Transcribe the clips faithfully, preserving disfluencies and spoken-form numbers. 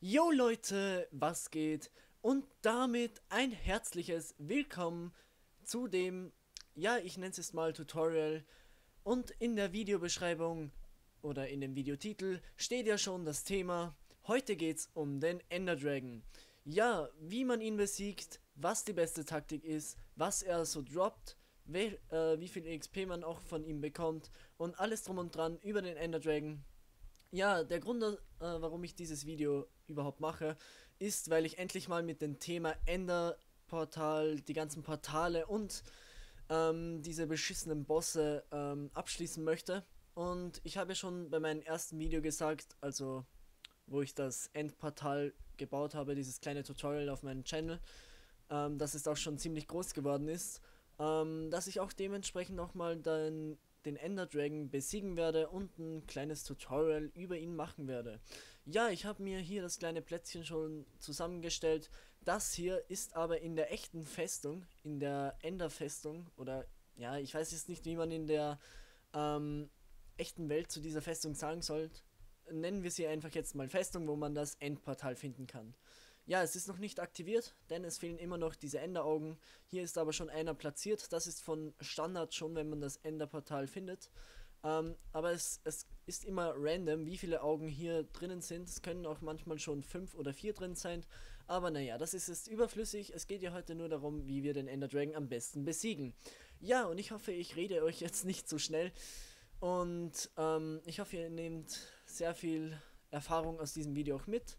Yo Leute, was geht? Und damit ein herzliches Willkommen zu dem, ja, ich nenne es jetzt mal Tutorial. Und in der Videobeschreibung oder in dem Videotitel steht ja schon das Thema. Heute geht's um den Ender Dragon. Ja, wie man ihn besiegt, was die beste Taktik ist, was er so droppt, wie, äh, wie viel X P man auch von ihm bekommt und alles drum und dran über den Ender Dragon. Ja, der Grund, äh, warum ich dieses Video überhaupt mache, ist, weil ich endlich mal mit dem Thema Enderportal, die ganzen Portale und ähm, diese beschissenen Bosse ähm, abschließen möchte. Und ich habe ja schon bei meinem ersten Video gesagt, also wo ich das Endportal gebaut habe, dieses kleine Tutorial auf meinem Channel, ähm, dass es auch schon ziemlich groß geworden ist, ähm, dass ich auch dementsprechend nochmal dann den Ender Dragon besiegen werde und ein kleines Tutorial über ihn machen werde. Ja, ich habe mir hier das kleine Plätzchen schon zusammengestellt. Das hier ist aber in der echten Festung, in der Ender Festung, oder ja, ich weiß jetzt nicht, wie man in der ähm, echten Welt zu dieser Festung sagen soll. Nennen wir sie einfach jetzt mal Festung, wo man das Endportal finden kann. Ja, es ist noch nicht aktiviert, denn es fehlen immer noch diese Enderaugen. Hier ist aber schon einer platziert. Das ist von Standard schon, wenn man das Enderportal findet. Ähm, aber es, es ist immer random, wie viele Augen hier drinnen sind. Es können auch manchmal schon fünf oder vier drin sein. Aber naja, das ist jetzt überflüssig. Es geht ja heute nur darum, wie wir den Ender Dragon am besten besiegen. Ja, und ich hoffe, ich rede euch jetzt nicht so schnell. Und ähm, ich hoffe, ihr nehmt sehr viel Erfahrung aus diesem Video auch mit,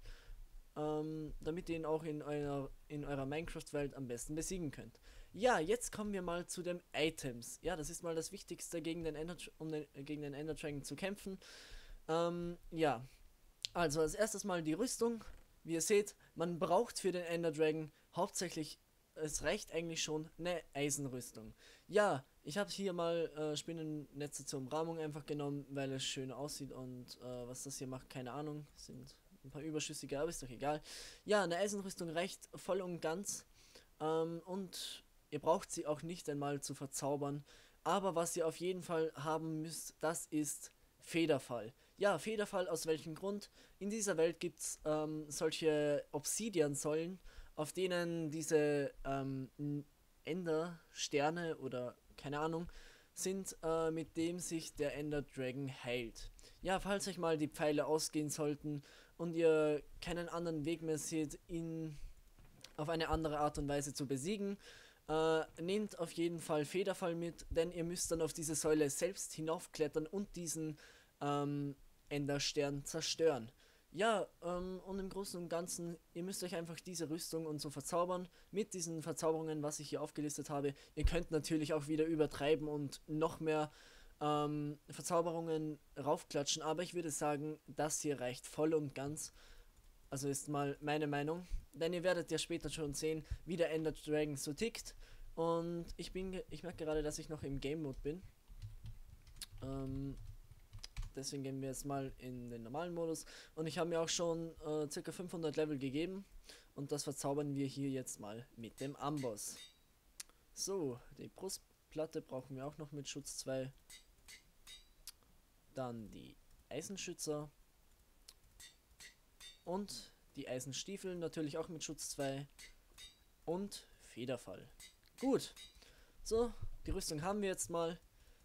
damit ihr ihn auch in eurer, in eurer Minecraft-Welt am besten besiegen könnt. Ja, jetzt kommen wir mal zu den Items. Ja, das ist mal das Wichtigste, gegen den Ender, um den, gegen den Ender Dragon zu kämpfen. Ähm, ja, also als erstes mal die Rüstung. Wie ihr seht, man braucht für den Ender Dragon hauptsächlich, es reicht eigentlich schon, eine Eisenrüstung. Ja, ich habe hier mal äh, Spinnennetze zur Umrahmung einfach genommen, weil es schön aussieht und äh, was das hier macht, keine Ahnung, sind ein paar überschüssige, aber ist doch egal. Ja, eine Eisenrüstung reicht voll und ganz. Ähm, und ihr braucht sie auch nicht einmal zu verzaubern. Aber was ihr auf jeden Fall haben müsst, das ist Federfall. Ja, Federfall, aus welchem Grund? In dieser Welt gibt es ähm, solche Obsidian-Säulen, auf denen diese ähm, Ender-Sterne oder keine Ahnung sind, äh, mit dem sich der Ender Dragon heilt. Ja, falls euch mal die Pfeile ausgehen sollten und ihr keinen anderen Weg mehr seht, ihn auf eine andere Art und Weise zu besiegen, äh, nehmt auf jeden Fall Federfall mit, denn ihr müsst dann auf diese Säule selbst hinaufklettern und diesen ähm, Enderstern zerstören. Ja, ähm, und im Großen und Ganzen, ihr müsst euch einfach diese Rüstung und so verzaubern. Mit diesen Verzauberungen, was ich hier aufgelistet habe, ihr könnt natürlich auch wieder übertreiben und noch mehr ähm, Verzauberungen raufklatschen. Aber ich würde sagen, das hier reicht voll und ganz. Also ist mal meine Meinung. Denn ihr werdet ja später schon sehen, wie der Ender Dragon so tickt. Und ich bin, ich merke gerade, dass ich noch im Game Mode bin. Ähm... Deswegen gehen wir jetzt mal in den normalen Modus. Und ich habe mir auch schon äh, ca. fünfhundert Level gegeben. Und das verzaubern wir hier jetzt mal mit dem Amboss. So, die Brustplatte brauchen wir auch noch mit Schutz zwei. Dann die Eisenschützer. Und die Eisenstiefel natürlich auch mit Schutz zwei. Und Federfall. Gut. So, die Rüstung haben wir jetzt mal.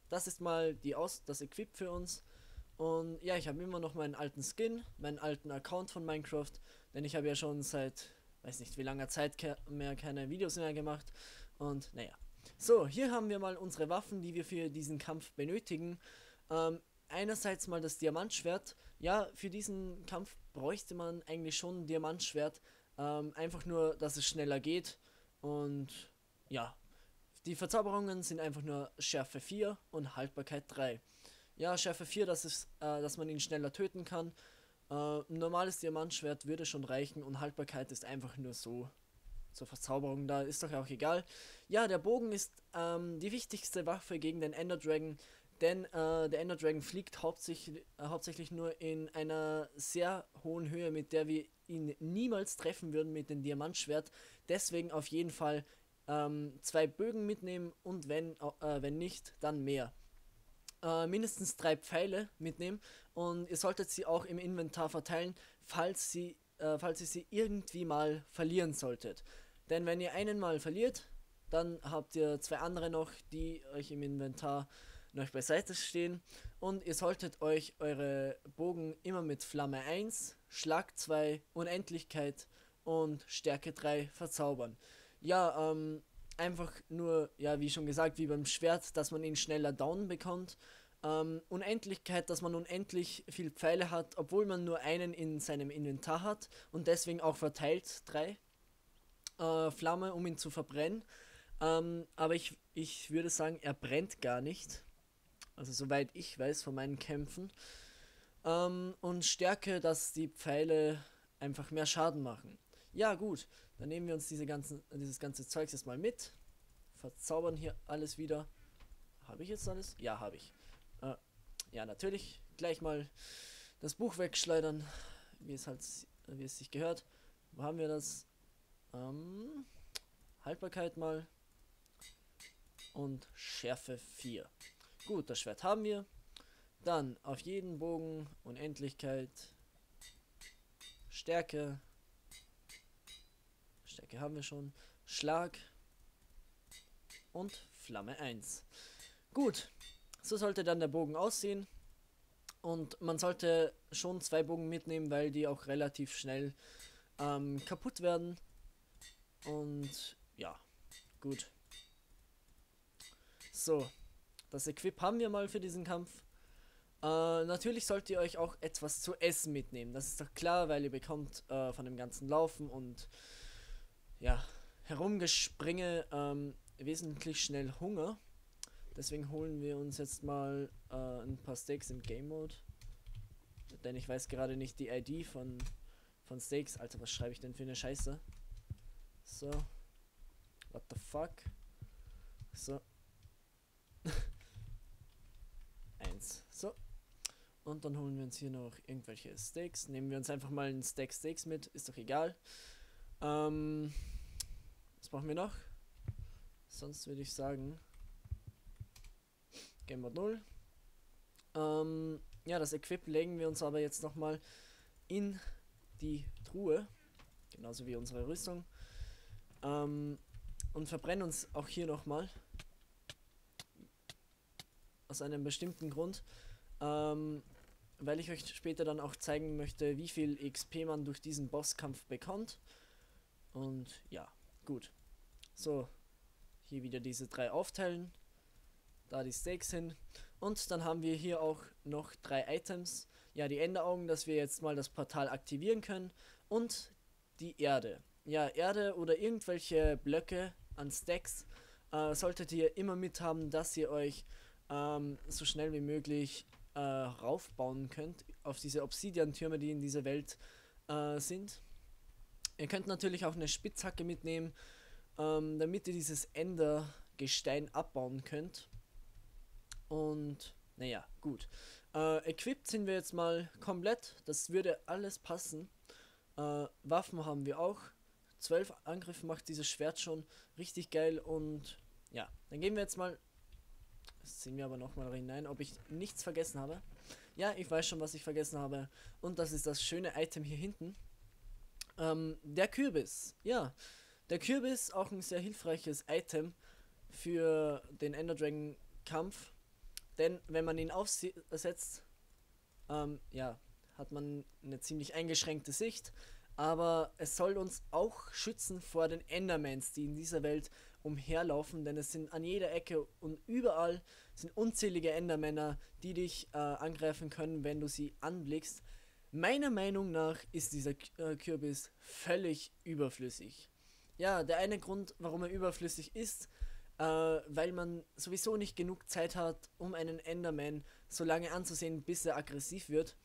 Das ist mal die Aus das Equip für uns. Und ja, ich habe immer noch meinen alten Skin, meinen alten Account von Minecraft, denn ich habe ja schon seit, weiß nicht wie langer Zeit ke mehr keine Videos mehr gemacht und naja. So, hier haben wir mal unsere Waffen, die wir für diesen Kampf benötigen. Ähm, einerseits mal das Diamantschwert. Ja, für diesen Kampf bräuchte man eigentlich schon ein Diamantschwert, ähm, einfach nur, dass es schneller geht und ja. Die Verzauberungen sind einfach nur Schärfe vier und Haltbarkeit drei. Ja, Schärfe vier, das ist, äh, dass man ihn schneller töten kann. Äh, ein normales Diamantschwert würde schon reichen und Haltbarkeit ist einfach nur so zur Verzauberung da, ist doch auch egal. Ja, der Bogen ist ähm, die wichtigste Waffe gegen den Ender Dragon, denn äh, der Ender Dragon fliegt hauptsächlich, äh, hauptsächlich nur in einer sehr hohen Höhe, mit der wir ihn niemals treffen würden mit dem Diamantschwert. Deswegen auf jeden Fall ähm, zwei Bögen mitnehmen und wenn, äh, wenn nicht, dann mehr. mindestens drei Pfeile mitnehmen und ihr solltet sie auch im Inventar verteilen, falls sie äh, falls ihr sie irgendwie mal verlieren solltet. Denn wenn ihr einen mal verliert, dann habt ihr zwei andere noch, die euch im Inventar noch beiseite stehen. Und ihr solltet euch eure Bogen immer mit Flamme eins, Schlag zwei, Unendlichkeit und Stärke drei verzaubern. Ja, ähm, einfach nur, ja, wie schon gesagt, wie beim Schwert, dass man ihn schneller down bekommt. Ähm, Unendlichkeit, dass man unendlich viel Pfeile hat, obwohl man nur einen in seinem Inventar hat und deswegen auch verteilt drei äh, Flamme, um ihn zu verbrennen. Ähm, aber ich, ich würde sagen, er brennt gar nicht. Also soweit ich weiß von meinen Kämpfen. Ähm, und Stärke, dass die Pfeile einfach mehr Schaden machen. Ja gut, dann nehmen wir uns diese ganzen, dieses ganze Zeugs jetzt mal mit. Verzaubern hier alles wieder. Habe ich jetzt alles? Ja, habe ich. Äh, ja, natürlich. Gleich mal das Buch wegschleudern, wie es halt, wie es sich gehört. Wo haben wir das? Ähm, Haltbarkeit mal. Und Schärfe vier. Gut, das Schwert haben wir. Dann auf jeden Bogen Unendlichkeit. Stärke. Stärke haben wir schon. Schlag. Und Flamme eins. Gut. So sollte dann der Bogen aussehen. Und man sollte schon zwei Bogen mitnehmen, weil die auch relativ schnell ähm, kaputt werden. Und ja, gut. So, das Equip haben wir mal für diesen Kampf. Äh, natürlich sollt ihr euch auch etwas zu essen mitnehmen. Das ist doch klar, weil ihr bekommt äh, von dem ganzen Laufen und ja, herumgespringe ähm, wesentlich schnell Hunger. Deswegen holen wir uns jetzt mal äh, ein paar Steaks im Game Mode. Denn ich weiß gerade nicht die I D von, von Steaks. Alter, was schreibe ich denn für eine Scheiße? So. What the fuck? So. Eins. So. Und dann holen wir uns hier noch irgendwelche Steaks. Nehmen wir uns einfach mal ein Stack Steaks mit. Ist doch egal. Ähm. Was brauchen wir noch? Sonst würde ich sagen... Game Mode null. Ähm, ja, das Equip legen wir uns aber jetzt nochmal in die Truhe. Genauso wie unsere Rüstung. Ähm, und verbrennen uns auch hier nochmal. Aus einem bestimmten Grund. Ähm, weil ich euch später dann auch zeigen möchte, wie viel X P man durch diesen Bosskampf bekommt. Und ja, gut. So, hier wieder diese drei aufteilen. Da die Steaks hin. Und dann haben wir hier auch noch drei Items. Ja, die Enderaugen, dass wir jetzt mal das Portal aktivieren können. Und die Erde. Ja, Erde oder irgendwelche Blöcke an Stacks äh, solltet ihr immer mit haben, dass ihr euch ähm, so schnell wie möglich äh, raufbauen könnt auf diese Obsidian-Türme, die in dieser Welt äh, sind. Ihr könnt natürlich auch eine Spitzhacke mitnehmen, ähm, damit ihr dieses Endergestein abbauen könnt. Und naja, gut. Äh, equipped sind wir jetzt mal komplett. Das würde alles passen. Äh, Waffen haben wir auch. zwölf Angriffe macht dieses Schwert schon richtig geil. Und ja, dann gehen wir jetzt mal. Das sehen wir aber nochmal hinein, ob ich nichts vergessen habe. Ja, ich weiß schon, was ich vergessen habe. Und das ist das schöne Item hier hinten. Ähm, der Kürbis. Ja, der Kürbis, auch ein sehr hilfreiches Item für den Ender Dragon Kampf. Denn wenn man ihn aufsetzt, ähm, ja, hat man eine ziemlich eingeschränkte Sicht. Aber es soll uns auch schützen vor den Endermans, die in dieser Welt umherlaufen. Denn es sind an jeder Ecke und überall sind unzählige Endermänner, die dich äh, angreifen können, wenn du sie anblickst. Meiner Meinung nach ist dieser Kürbis völlig überflüssig. Ja, der eine Grund, warum er überflüssig ist... Uh, weil man sowieso nicht genug Zeit hat, um einen Enderman so lange anzusehen, bis er aggressiv wird.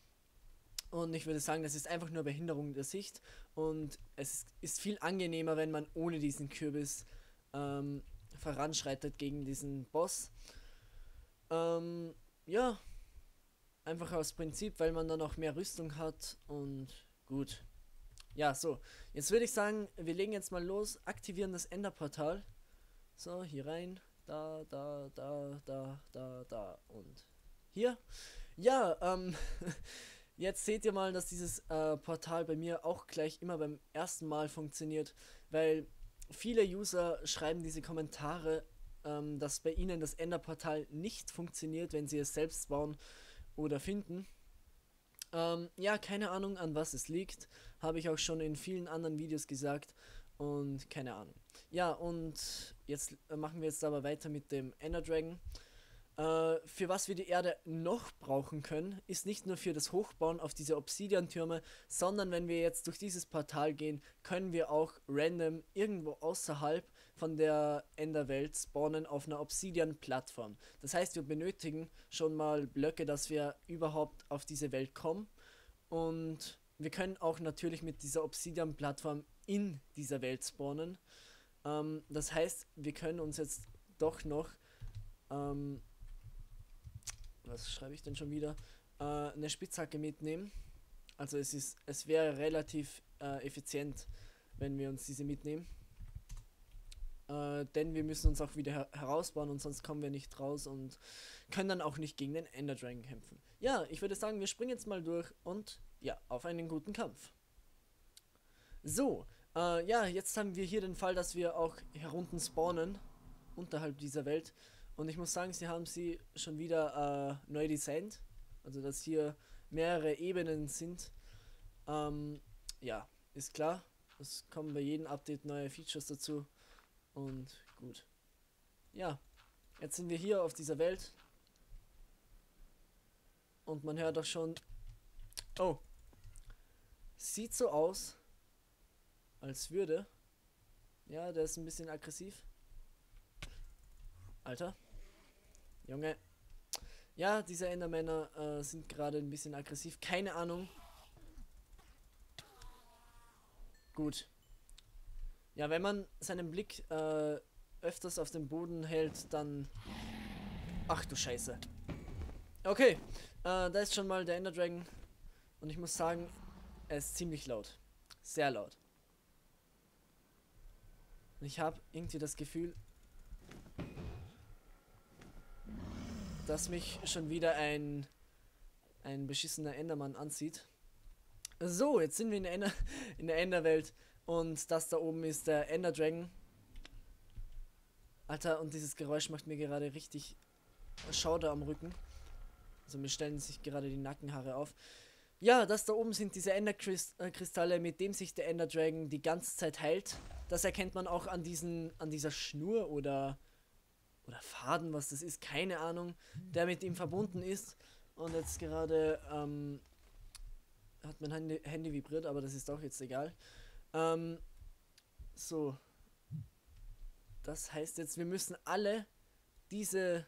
Und ich würde sagen, das ist einfach nur Behinderung der Sicht. Und es ist viel angenehmer, wenn man ohne diesen Kürbis ähm, voranschreitet gegen diesen Boss. Ähm, ja, einfach aus Prinzip, weil man dann auch mehr Rüstung hat und gut. Ja, so. Jetzt würde ich sagen, wir legen jetzt mal los, aktivieren das Enderportal. So, hier rein, da, da, da, da, da, da und hier. Ja, ähm, Jetzt seht ihr mal, dass dieses äh, Portal bei mir auch gleich immer beim ersten Mal funktioniert, weil viele User schreiben diese Kommentare, ähm, dass bei ihnen das Ender-Portal nicht funktioniert, wenn sie es selbst bauen oder finden. Ähm, ja, keine Ahnung, an was es liegt, habe ich auch schon in vielen anderen Videos gesagt und keine Ahnung. Ja, und jetzt äh, machen wir jetzt aber weiter mit dem Ender Dragon. Für was wir die Erde noch brauchen können, ist nicht nur für das Hochbauen auf diese Obsidian-Türme, sondern wenn wir jetzt durch dieses Portal gehen, können wir auch random irgendwo außerhalb von der Enderwelt spawnen auf einer Obsidian-Plattform. Das heißt, wir benötigen schon mal Blöcke, dass wir überhaupt auf diese Welt kommen, und wir können auch natürlich mit dieser Obsidian-Plattform in dieser Welt spawnen. Ähm, das heißt, wir können uns jetzt doch noch ähm, was schreibe ich denn schon wieder, äh, eine Spitzhacke mitnehmen. Also es ist, es wäre relativ äh, effizient, wenn wir uns diese mitnehmen, äh, denn wir müssen uns auch wieder her herausbauen und sonst kommen wir nicht raus und können dann auch nicht gegen den Ender Dragon kämpfen. Ja, ich würde sagen, wir springen jetzt mal durch und ja, auf einen guten Kampf. So, äh, ja, jetzt haben wir hier den Fall, dass wir auch herunten spawnen, unterhalb dieser Welt. Und ich muss sagen, sie haben sie schon wieder äh, neu designt. Also, dass hier mehrere Ebenen sind. Ähm, ja, ist klar. Es kommen bei jedem Update neue Features dazu. Und gut. Ja, jetzt sind wir hier auf dieser Welt. Und man hört auch schon... Oh. Sieht so aus, als würde... Ja, der ist ein bisschen aggressiv. Alter. Junge. Ja, diese Endermänner äh, sind gerade ein bisschen aggressiv. Keine Ahnung. Gut. Ja, wenn man seinen Blick äh, öfters auf den Boden hält, dann... Ach du Scheiße. Okay. Äh, da ist schon mal der Ender Dragon. Und ich muss sagen, er ist ziemlich laut. Sehr laut. Und ich habe irgendwie das Gefühl... dass mich schon wieder ein ein beschissener Endermann anzieht. So, jetzt sind wir in der, Ender, in der Enderwelt und das da oben ist der Ender Dragon. Alter, und dieses Geräusch macht mir gerade richtig Schauder am Rücken. Also mir stellen sich gerade die Nackenhaare auf. Ja, das da oben sind diese Enderkristalle, mit dem sich der Ender Dragon die ganze Zeit heilt. Das erkennt man auch an diesen an dieser Schnur oder Oder Faden, was das ist, keine Ahnung, der mit ihm verbunden ist. Und jetzt gerade ähm, hat mein Handy, Handy vibriert, aber das ist auch jetzt egal. Ähm, so. Das heißt jetzt, wir müssen alle diese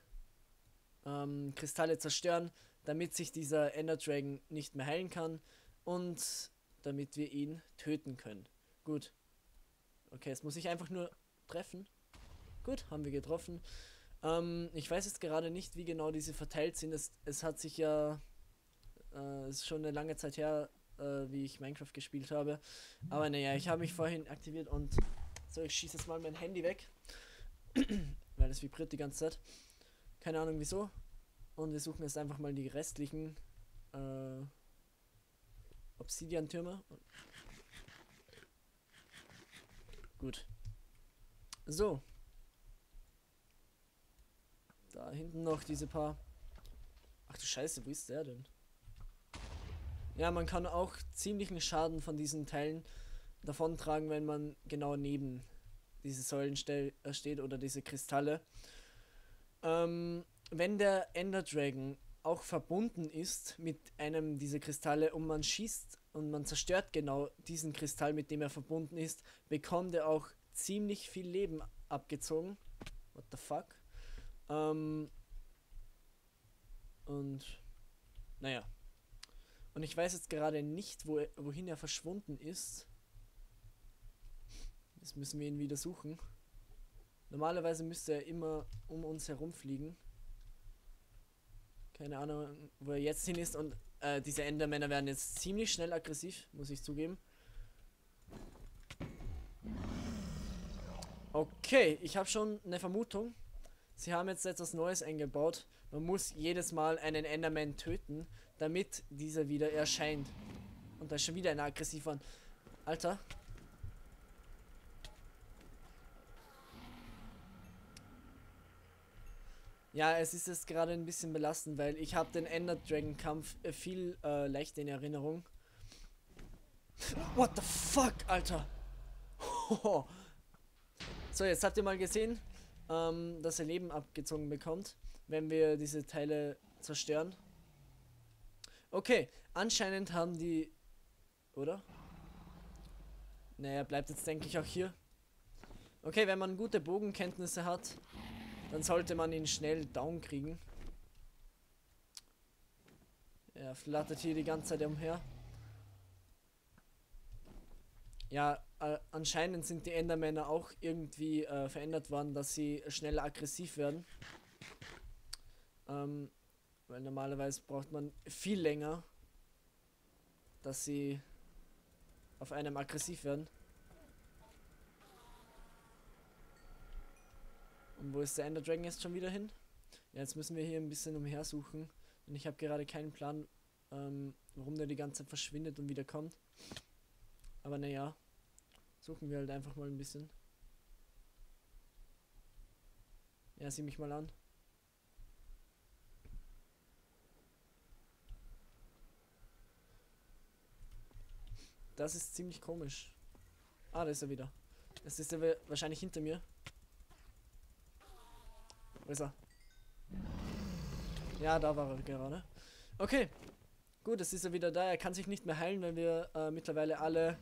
ähm, Kristalle zerstören, damit sich dieser Ender Dragon nicht mehr heilen kann und damit wir ihn töten können. Gut. Okay, jetzt muss ich einfach nur treffen. Gut, haben wir getroffen. Ähm, ich weiß jetzt gerade nicht, wie genau diese verteilt sind. Es, es hat sich ja... Äh, ist schon eine lange Zeit her, äh, wie ich Minecraft gespielt habe. Aber naja, ich habe mich vorhin aktiviert und... So, ich schieße jetzt mal mein Handy weg. Weil es vibriert die ganze Zeit. Keine Ahnung wieso. Und wir suchen jetzt einfach mal die restlichen... Äh, Obsidian-Türme. Gut. So. Da hinten noch diese paar... Ach du Scheiße, wo ist der denn? Ja, man kann auch ziemlichen Schaden von diesen Teilen davontragen, wenn man genau neben diese Säulen ste steht oder diese Kristalle. Ähm, wenn der Ender Dragon auch verbunden ist mit einem dieser Kristalle und man schießt und man zerstört genau diesen Kristall, mit dem er verbunden ist, bekommt er auch ziemlich viel Leben abgezogen. What the fuck? Und naja, und ich weiß jetzt gerade nicht, wo er, wohin er verschwunden ist. Jetzt müssen wir ihn wieder suchen. Normalerweise müsste er immer um uns herumfliegen. Keine Ahnung, wo er jetzt hin ist. Und äh, diese Endermänner werden jetzt ziemlich schnell aggressiv, muss ich zugeben. Okay, ich habe schon eine Vermutung. Sie haben jetzt etwas Neues eingebaut. Man muss jedes Mal einen Enderman töten, damit dieser wieder erscheint. Und da ist schon wieder einer aggressiv an. Alter. Ja, es ist jetzt gerade ein bisschen belastend, weil ich habe den Ender Dragon Kampf viel äh, leichter in Erinnerung. What the fuck, Alter? Hoho. So, jetzt habt ihr mal gesehen, ähm, dass er Leben abgezogen bekommt, wenn wir diese Teile zerstören. Okay, anscheinend haben die... Oder? Naja, bleibt jetzt, denke ich, auch hier. Okay, wenn man gute Bogenkenntnisse hat, dann sollte man ihn schnell down kriegen. Er flattert hier die ganze Zeit umher. Ja, äh, anscheinend sind die Endermänner auch irgendwie äh, verändert worden, dass sie schneller aggressiv werden. Ähm, weil normalerweise braucht man viel länger, dass sie auf einem aggressiv werden. Und wo ist der Ender Dragon jetzt schon wieder hin? Ja, jetzt müssen wir hier ein bisschen umhersuchen. Und ich habe gerade keinen Plan, ähm, warum der die ganze Zeit verschwindet und wieder kommt. Aber naja, suchen wir halt einfach mal ein bisschen. Ja, sieh mich mal an. Das ist ziemlich komisch. Ah, da ist er wieder. Das ist er wahrscheinlich hinter mir. Wo ist er? Ja, da war er gerade. Okay, gut, jetzt ist er wieder da. Er kann sich nicht mehr heilen, weil wir äh, mittlerweile alle...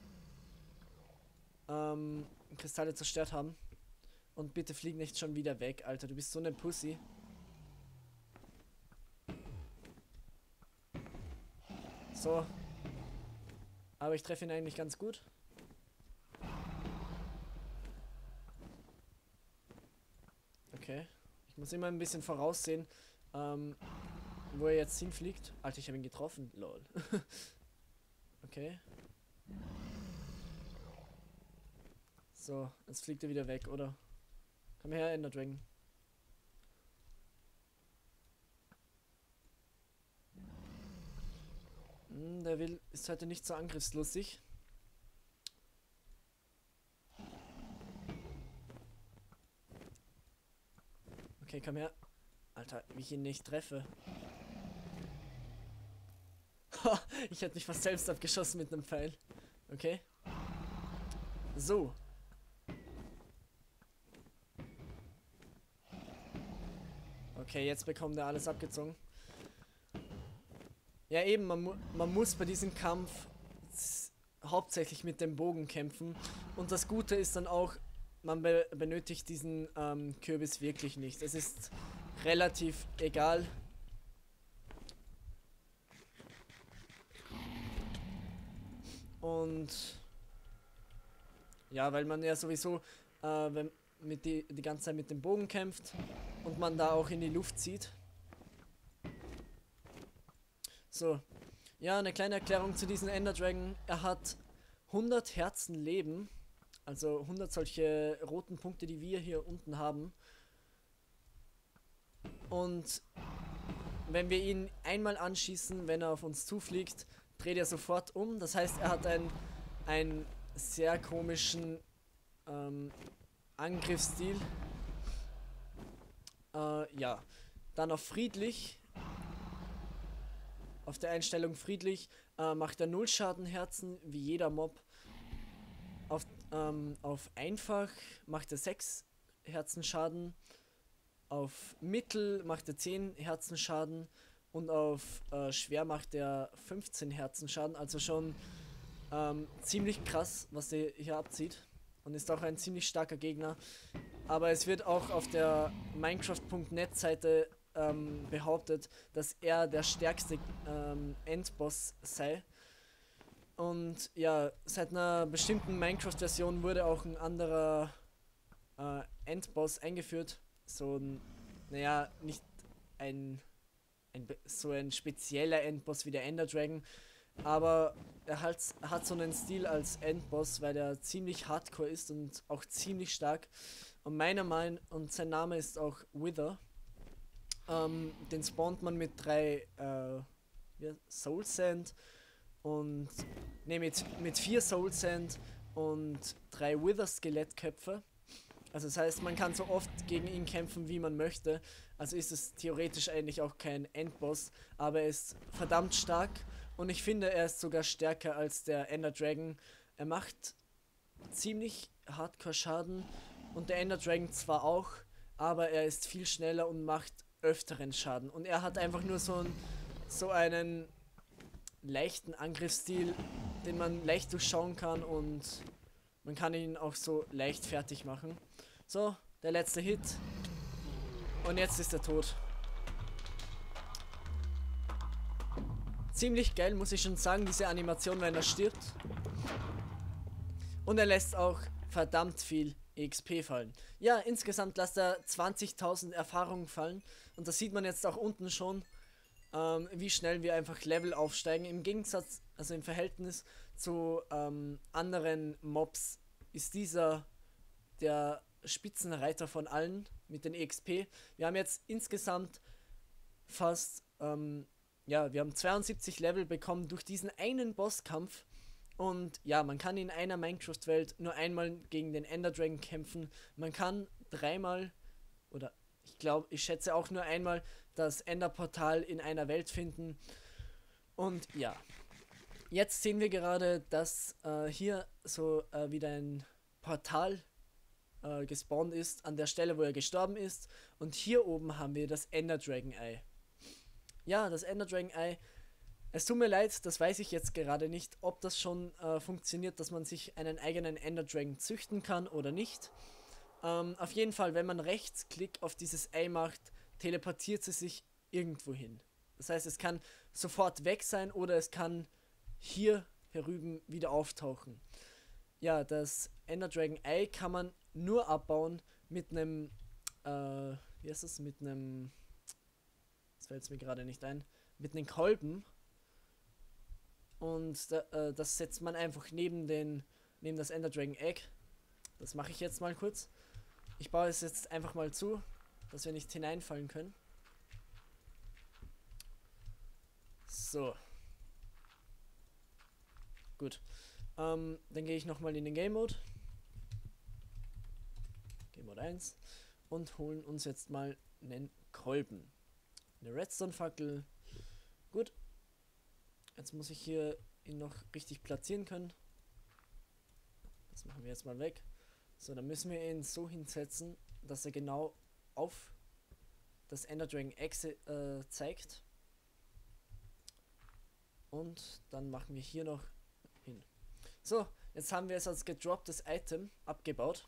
Ähm, Kristalle zerstört haben. Und bitte flieg nicht schon wieder weg, Alter. Du bist so eine Pussy. So. Aber ich treffe ihn eigentlich ganz gut. Okay. Ich muss immer ein bisschen voraussehen, ähm, wo er jetzt hinfliegt. Alter, ich habe ihn getroffen. Lol. Okay. So, jetzt fliegt er wieder weg, oder? Komm her, Ender Dragon. Hm, der will, ist heute nicht so angriffslustig. Okay, komm her. Alter, wie ich ihn nicht treffe. Ha, ich hätte mich fast selbst abgeschossen mit einem Pfeil. Okay. So. Okay, jetzt bekommt er alles abgezogen. Ja eben, man, mu man muss bei diesem Kampf hauptsächlich mit dem Bogen kämpfen. Und das Gute ist dann auch, man be benötigt diesen ähm, Kürbis wirklich nicht. Es ist relativ egal. Und ja, weil man ja sowieso äh, wenn mit die, die ganze Zeit mit dem Bogen kämpft und man da auch in die Luft zieht. So, ja, eine kleine Erklärung zu diesem Ender Dragon. Er hat hundert Herzen Leben, also hundert solche roten Punkte, die wir hier unten haben. Und wenn wir ihn einmal anschießen, wenn er auf uns zufliegt, dreht er sofort um. Das heißt, er hat einen, einen sehr komischen ähm, Angriffsstil. Äh, ja, dann auf friedlich. Auf der Einstellung friedlich äh, macht er null Schaden Herzen, wie jeder Mob. Auf, ähm, auf einfach macht er sechs Herzen Schaden. Auf mittel macht er zehn Herzen Schaden. Und auf äh, schwer macht er fünfzehn Herzen Schaden. Also schon ähm, ziemlich krass, was der hier abzieht. Und ist auch ein ziemlich starker Gegner. Aber es wird auch auf der Minecraft punkt net Seite ähm, behauptet, dass er der stärkste ähm, Endboss sei. Und ja, seit einer bestimmten Minecraft-Version wurde auch ein anderer äh, Endboss eingeführt. So ein, naja, nicht ein, ein, so ein spezieller Endboss wie der Ender Dragon. Aber er hat, hat so einen Stil als Endboss, weil er ziemlich hardcore ist und auch ziemlich stark. Und meiner Meinung nach, und sein Name ist auch Wither, ähm, den spawnt man mit drei äh, Soul Sand und ne, mit, mit vier Soul Sand und drei Wither Skelettköpfe. Also das heißt, man kann so oft gegen ihn kämpfen, wie man möchte. Also ist es theoretisch eigentlich auch kein Endboss, aber er ist verdammt stark und ich finde, er ist sogar stärker als der Ender Dragon. Er macht ziemlich Hardcore Schaden und der Ender Dragon zwar auch, aber er ist viel schneller und macht öfteren Schaden. Und er hat einfach nur so einen, so einen leichten Angriffsstil, den man leicht durchschauen kann und man kann ihn auch so leicht fertig machen. So, der letzte Hit. Und jetzt ist er tot. Ziemlich geil, muss ich schon sagen, diese Animation, wenn er stirbt. Und er lässt auch verdammt viel X P fallen. Ja, insgesamt lässt er zwanzigtausend Erfahrungen fallen. Und das sieht man jetzt auch unten schon, ähm, wie schnell wir einfach Level aufsteigen. Im Gegensatz, also im Verhältnis zu ähm, anderen Mobs, ist dieser der Spitzenreiter von allen mit den E X P. Wir haben jetzt insgesamt fast, ähm, ja, wir haben zweiundsiebzig Level bekommen durch diesen einen Bosskampf. Und ja, man kann in einer Minecraft-Welt nur einmal gegen den Ender Dragon kämpfen. Man kann dreimal, oder ich glaube, ich schätze auch nur einmal, das Enderportal in einer Welt finden. Und ja, jetzt sehen wir gerade, dass äh, hier so äh, wieder ein Portal äh, gespawnt ist, an der Stelle, wo er gestorben ist. Und hier oben haben wir das Ender Dragon Ei. Ja, das Ender Dragon Ei. Es tut mir leid, das weiß ich jetzt gerade nicht, ob das schon äh, funktioniert, dass man sich einen eigenen Ender Dragon züchten kann oder nicht. Ähm, auf jeden Fall, wenn man Rechtsklick auf dieses Ei macht, teleportiert sie sich irgendwo hin. Das heißt, es kann sofort weg sein oder es kann hier herüben wieder auftauchen. Ja, das Ender Dragon Ei kann man nur abbauen mit einem, äh, wie heißt das, mit einem, das fällt es mir gerade nicht ein, mit einem Kolben. Und da, äh, das setzt man einfach neben den neben das Ender Dragon Egg. Das mache ich jetzt mal kurz. Ich baue es jetzt einfach mal zu, dass wir nicht hineinfallen können. So. Gut. Ähm, dann gehe ich nochmal in den Game Mode. Game Mode eins. Und holen uns jetzt mal einen Kolben. Eine Redstone-Fackel. Gut. Jetzt muss ich hier ihn noch richtig platzieren können. Das machen wir jetzt mal weg. So, dann müssen wir ihn so hinsetzen, dass er genau auf das Ender Dragon Exe äh, zeigt. Und dann machen wir hier noch hin. So, jetzt haben wir es als gedropptes Item abgebaut.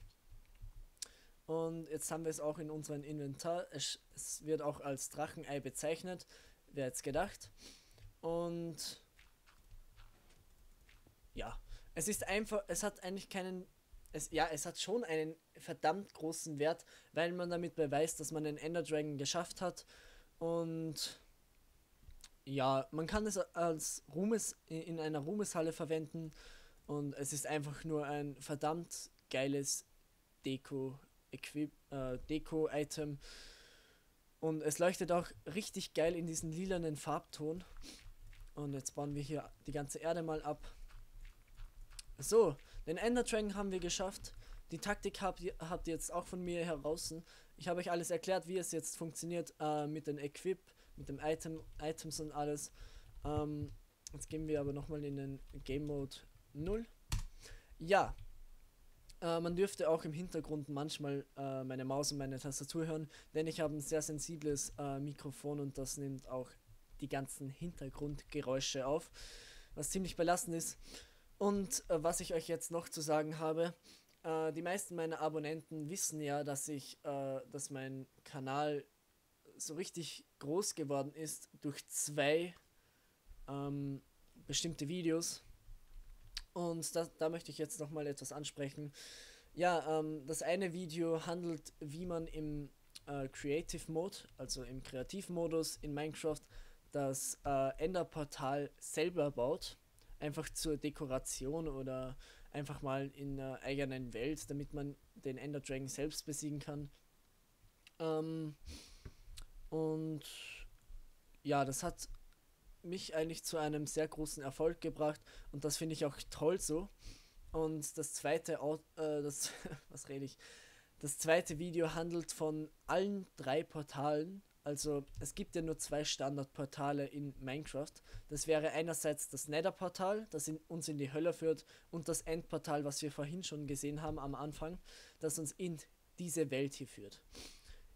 Und jetzt haben wir es auch in unserem Inventar. Es, es wird auch als Drachenei bezeichnet. Wer hätte es gedacht? Und ja, es ist einfach, es hat eigentlich keinen, es, ja, es hat schon einen verdammt großen Wert, weil man damit beweist, dass man den Ender Dragon geschafft hat. Und ja, man kann es als Ruhmes, in einer Ruhmeshalle verwenden und es ist einfach nur ein verdammt geiles Deko, Equip, äh, Deko-Item. Und es leuchtet auch richtig geil in diesen lilanen Farbton. Und jetzt bauen wir hier die ganze Erde mal ab. So, den Ender Dragon haben wir geschafft. Die Taktik habt ihr, habt ihr jetzt auch von mir heraus. Ich habe euch alles erklärt, wie es jetzt funktioniert äh, mit den Equip, mit dem Item, Items und alles. Ähm, jetzt gehen wir aber nochmal in den Game Mode null. Ja, äh, man dürfte auch im Hintergrund manchmal äh, meine Maus und meine Tastatur hören, denn ich habe ein sehr sensibles äh, Mikrofon und das nimmt auch die ganzen Hintergrundgeräusche auf, was ziemlich belastend ist. Und äh, was ich euch jetzt noch zu sagen habe, äh, die meisten meiner Abonnenten wissen ja, dass ich, äh, dass mein Kanal so richtig groß geworden ist durch zwei ähm, bestimmte Videos. Und das, da möchte ich jetzt nochmal etwas ansprechen. Ja, ähm, das eine Video handelt, wie man im äh, Creative Mode, also im Kreativmodus in Minecraft, das äh, Enderportal selber baut, einfach zur Dekoration oder einfach mal in einer eigenen Welt, damit man den Ender Dragon selbst besiegen kann. Ähm, und ja, das hat mich eigentlich zu einem sehr großen Erfolg gebracht und das finde ich auch toll so. Und das zweite, äh, das, was rede ich? Das zweite Video handelt von allen drei Portalen. Also es gibt ja nur zwei Standardportale in Minecraft. Das wäre einerseits das Nether-Portal, das in, uns in die Hölle führt, und das Endportal, was wir vorhin schon gesehen haben am Anfang, das uns in diese Welt hier führt.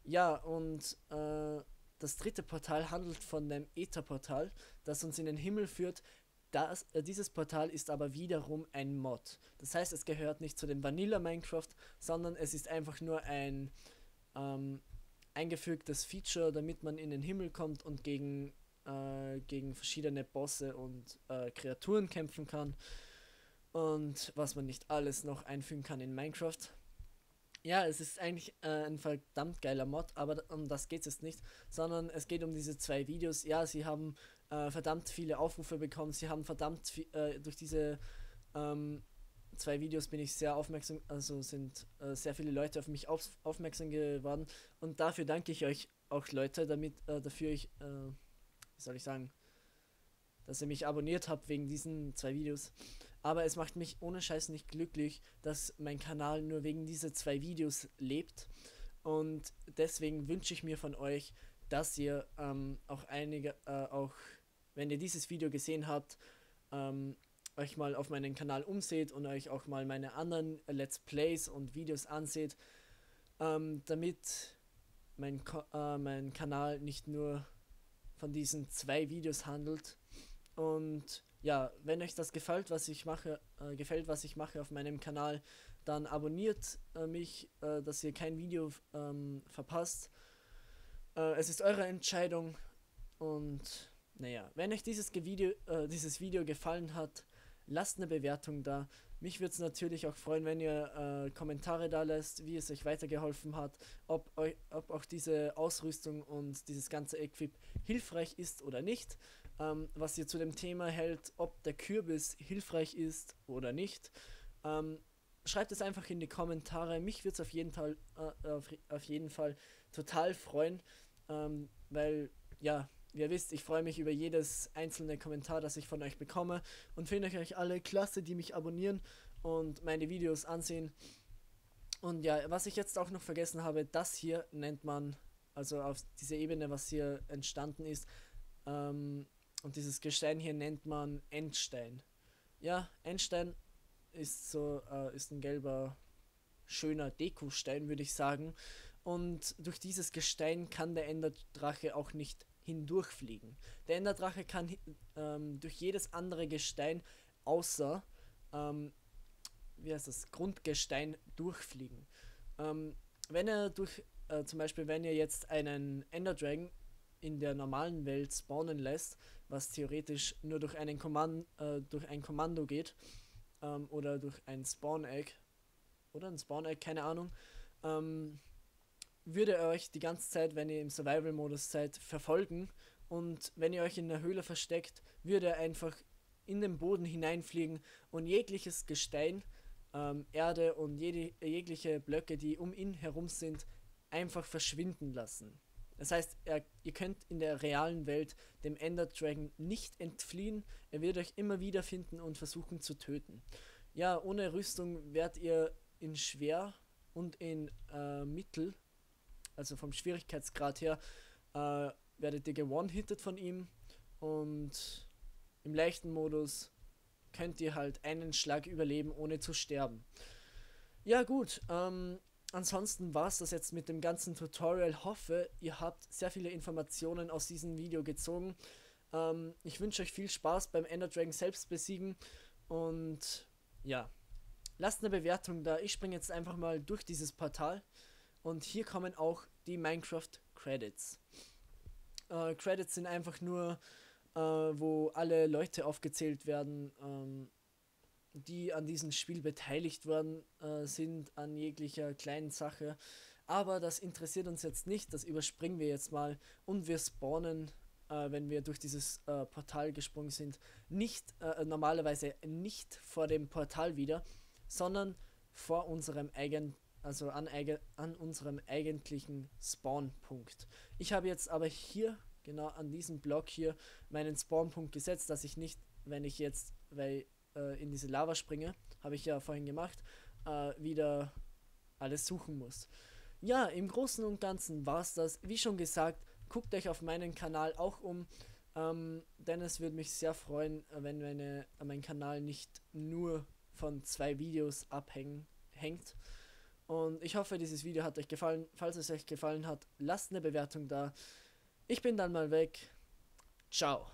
Ja, und äh, das dritte Portal handelt von dem Äther-Portal, das uns in den Himmel führt. Das, äh, dieses Portal ist aber wiederum ein Mod. Das heißt, es gehört nicht zu dem Vanilla Minecraft, sondern es ist einfach nur ein ähm, eingefügtes Feature, damit man in den Himmel kommt und gegen, äh, gegen verschiedene Bosse und äh, Kreaturen kämpfen kann. Und was man nicht alles noch einfügen kann in Minecraft. Ja, es ist eigentlich äh, ein verdammt geiler Mod, aber um das geht es nicht, sondern es geht um diese zwei Videos. Ja, sie haben äh, verdammt viele Aufrufe bekommen, sie haben verdammt viel, äh, durch diese ähm, zwei Videos bin ich sehr aufmerksam, also sind äh, sehr viele Leute auf mich auf, aufmerksam geworden und dafür danke ich euch auch, Leute, damit, äh, dafür ich, äh, wie soll ich sagen, dass ihr mich abonniert habt wegen diesen zwei Videos. Aber es macht mich ohne Scheiß nicht glücklich, dass mein Kanal nur wegen dieser zwei Videos lebt. Und deswegen wünsche ich mir von euch, dass ihr ähm, auch einige, äh, auch wenn ihr dieses Video gesehen habt, ähm, euch mal auf meinen Kanal umseht und euch auch mal meine anderen Let's Plays und Videos anseht, ähm, damit mein, Ko äh, mein Kanal nicht nur von diesen zwei Videos handelt. Und ja, wenn euch das gefällt, was ich mache, äh, gefällt, was ich mache auf meinem Kanal, dann abonniert äh, mich, äh, dass ihr kein Video ähm, verpasst. Äh, es ist eure Entscheidung. Und naja, wenn euch dieses Video, äh, dieses Video gefallen hat, lasst eine Bewertung da. Mich würde es natürlich auch freuen, wenn ihr äh, Kommentare da lasst, wie es euch weitergeholfen hat, ob, euch, ob auch diese Ausrüstung und dieses ganze Equip hilfreich ist oder nicht. Ähm, was ihr zu dem Thema hält, ob der Kürbis hilfreich ist oder nicht. Ähm, schreibt es einfach in die Kommentare. Mich würde es auf jeden Fall, äh, auf, auf jeden Fall total freuen, ähm, weil, ja, ihr wisst, ich freue mich über jedes einzelne Kommentar, das ich von euch bekomme und finde euch alle klasse, die mich abonnieren und meine Videos ansehen. Und ja, was ich jetzt auch noch vergessen habe, das hier nennt man, also auf dieser Ebene, was hier entstanden ist, ähm, und dieses Gestein hier nennt man Endstein. Ja, Endstein ist so äh, ist ein gelber, schöner Dekostein, würde ich sagen. Und durch dieses Gestein kann der Enderdrache auch nicht hindurchfliegen. Der Enderdrache kann ähm, durch jedes andere Gestein außer ähm, wie heißt das? Grundgestein durchfliegen. Ähm, wenn er durch, äh, zum Beispiel, wenn ihr jetzt einen Enderdragon in der normalen Welt spawnen lässt, was theoretisch nur durch einen Kommand äh, durch ein Kommando geht, ähm, oder durch ein Spawn-Egg oder ein Spawn-Egg, keine Ahnung, ähm, würde er euch die ganze Zeit, wenn ihr im Survival-Modus seid, verfolgen, und wenn ihr euch in der Höhle versteckt, würde er einfach in den Boden hineinfliegen und jegliches Gestein, ähm, Erde und jede, jegliche Blöcke, die um ihn herum sind, einfach verschwinden lassen. Das heißt, er, ihr könnt in der realen Welt dem Ender Dragon nicht entfliehen. Er wird euch immer wieder finden und versuchen zu töten. Ja, ohne Rüstung werdet ihr in schwer und in äh, mittel, also vom Schwierigkeitsgrad her, äh, werdet ihr gewone-hitted von ihm. Und im leichten Modus könnt ihr halt einen Schlag überleben, ohne zu sterben. Ja gut, ähm... ansonsten war es das jetzt mit dem ganzen Tutorial. Hoffe, ihr habt sehr viele Informationen aus diesem Video gezogen. Ähm, ich wünsche euch viel Spaß beim Ender Dragon selbst besiegen. Und ja, lasst eine Bewertung da. Ich springe jetzt einfach mal durch dieses Portal. Und hier kommen auch die Minecraft Credits. Äh, Credits sind einfach nur, äh, wo alle Leute aufgezählt werden, ähm, die an diesem Spiel beteiligt worden äh, sind, an jeglicher kleinen Sache. Aber das interessiert uns jetzt nicht, das überspringen wir jetzt mal, und wir spawnen, äh, wenn wir durch dieses äh, Portal gesprungen sind, nicht, äh, normalerweise nicht vor dem Portal wieder, sondern vor unserem eigenen, also an, an unserem eigentlichen Spawnpunkt. Ich habe jetzt aber hier, genau an diesem Block hier, meinen Spawnpunkt gesetzt, dass ich nicht, wenn ich jetzt weil, äh, in diese Lava springe, habe ich ja vorhin gemacht, äh, wieder alles suchen muss. Ja, im Großen und Ganzen war es das. Wie schon gesagt, guckt euch auf meinen Kanal auch um, ähm, denn es würde mich sehr freuen, wenn meine, mein Kanal nicht nur von zwei Videos abhängt. Und ich hoffe, dieses Video hat euch gefallen. Falls es euch gefallen hat, lasst eine Bewertung da. Ich bin dann mal weg. Ciao.